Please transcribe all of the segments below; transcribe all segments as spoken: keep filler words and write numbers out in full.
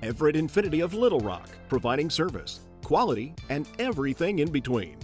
Everett Infiniti of Little Rock, providing service, quality, and everything in between.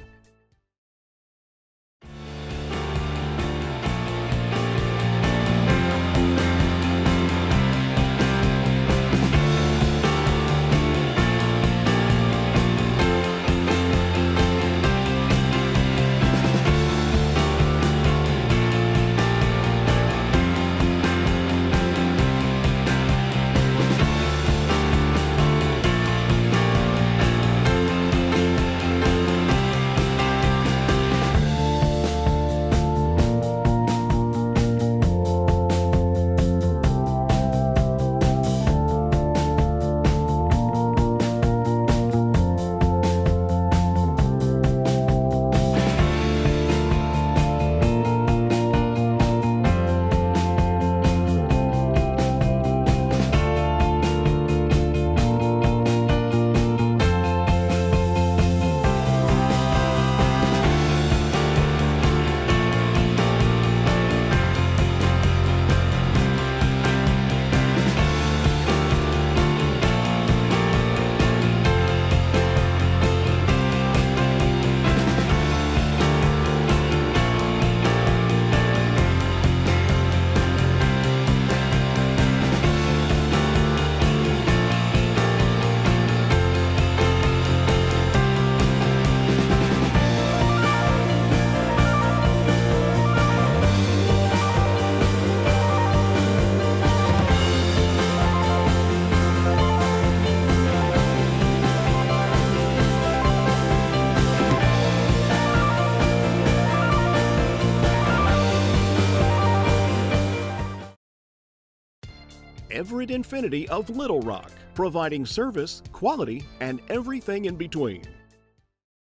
Everett Infiniti of Little Rock, providing service, quality, and everything in between.